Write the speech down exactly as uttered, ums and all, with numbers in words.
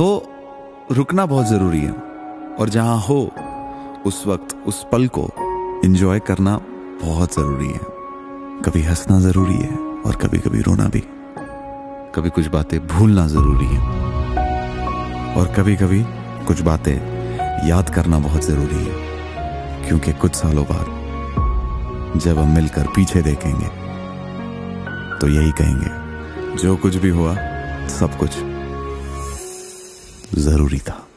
तो रुकना बहुत ज़रूरी है और जहाँ हो उस वक्त उस पल को एंजॉय करना बहुत ज़रूरी है। कभी हंसना ज़रूरी है और कभी कभी रोना भी। कभी कुछ बातें भूलना ज़रूरी है और कभी कभी कुछ बातें याद करना बहुत ज़रूरी है, क्योंकि कुछ सालों बाद जब हम मिलकर पीछे देखेंगे तो यही कहेंगे, जो कुछ भी हुआ सब कुछ ज़रूरी था।